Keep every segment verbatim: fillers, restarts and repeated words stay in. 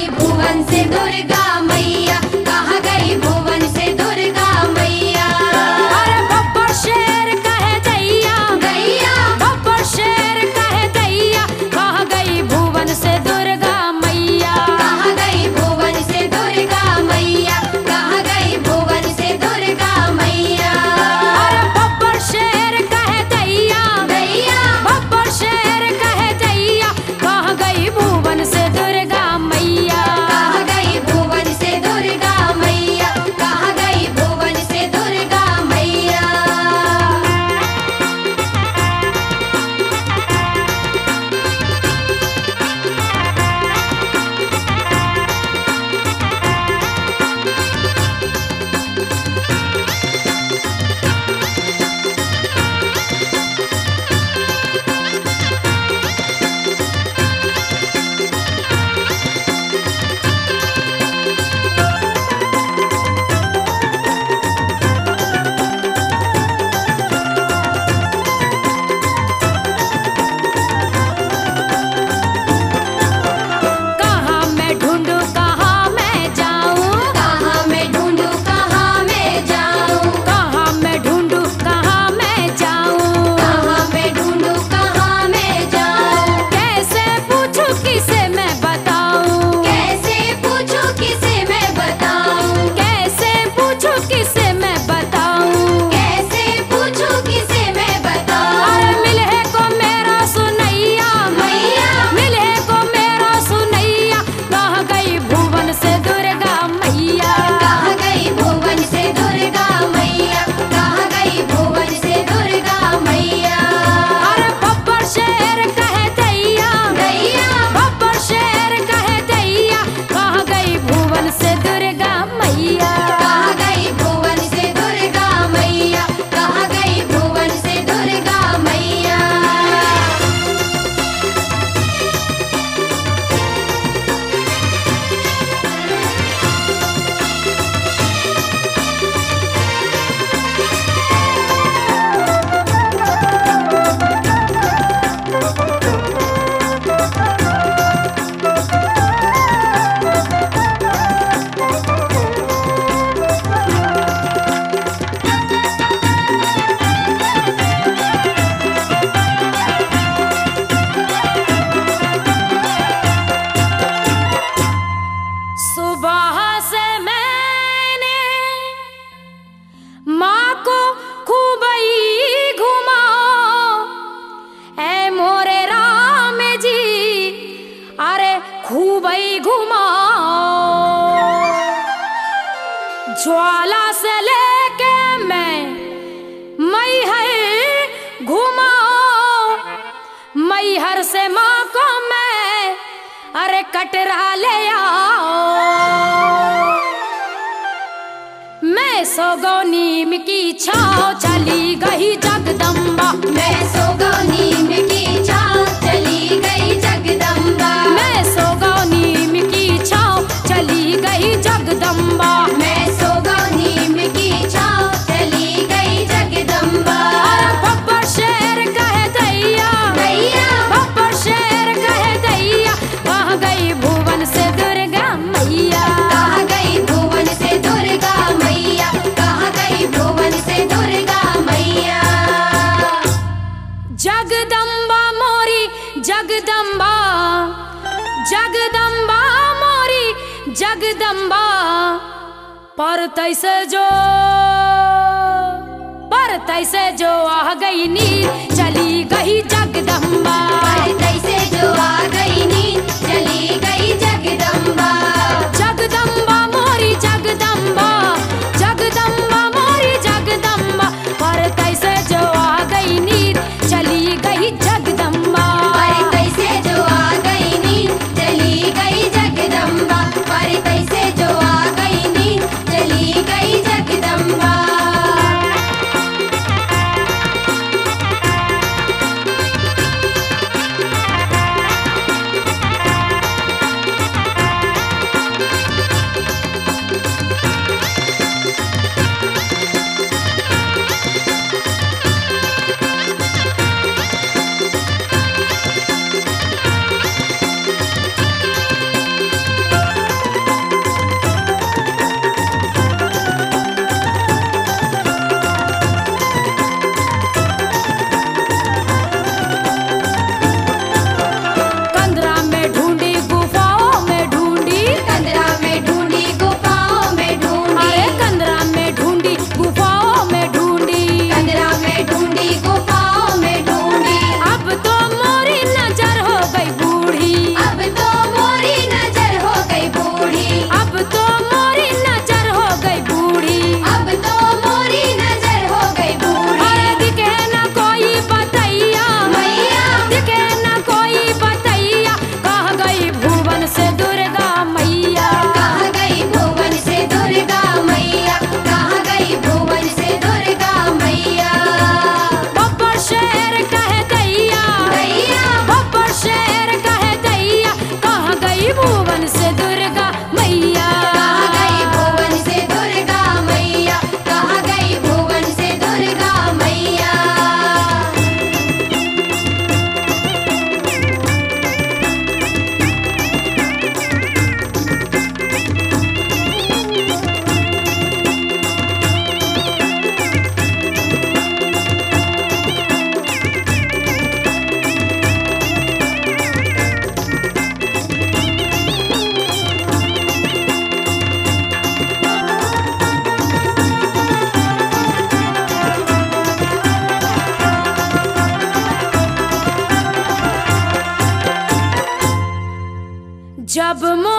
गई भुवन से दुर्गा मैया, कहाँ गई भुवन से दुर्गा मैया। अरे बब्बर शेर कहे दैया दैया, बब्बर शेर कहे दैया, कहाँ गई भुवन से दुर्गा मैया, कहाँ गई भुवन से दुर्गा मैया, कहाँ गई भुवन से दुर्गा मैया। अरे बब्बर शेर कहे दैया दैया, बब्बर शेर कहे दैया, कहाँ गई भुवन से दुर्गा मैया, कहाँ गई भुवन से दुर्गा मैया, कहाँ गई भुवन से दुर्गा मैया। ज्वाला से लेके मैं मैहर घुमाओ, मैहर से माँ को मैं अरे कटरा ले आओ। मैं सो गो नीम की छाँव चली गई जगदम्बा, मैं सो गो नीम की छाँव चली गई जगदम्बा, मैं सो गो नीम की छाँव चली गई जगदम्बा, मैं जगदम्बा मोरी जगदम्बा, जगदम्बा मोरी जगदम्बा, पर तैसे जो पर तैसे जो आ गई नींद चली गई जगदम्बा, पर तैसे जो आ गई नींद चली गई जगदम्बा, जगदम्बा मोरी जगदम्बा, जगदम्बा मोरी जगदम्बा, पर तैसे जो आ गई नींद चली गई जगदम्बा, पर तैसे जो आ गई नींद चली गई जगदम्बा, पर तैसे जो आ गई नींद चली गई जगदम्बा।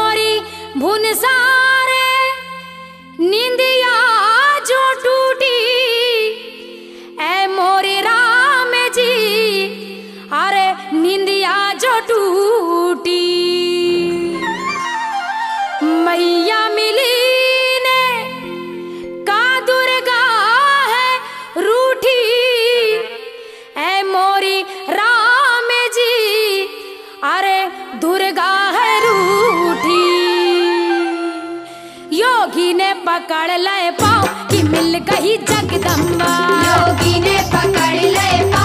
मोरी भुन सारे निंदिया जो टूटी ए मोरे राम जी, अरे निंदिया जो टूटी मैया मिली ने का दुर्गा है रूठी ए मोरी राम जी, अरे दुर्गा है रूठी। योगी ने पकड़ ले पाओ कि मिल गई जगदम्बा, योगी ने पकड़ ले पाओ।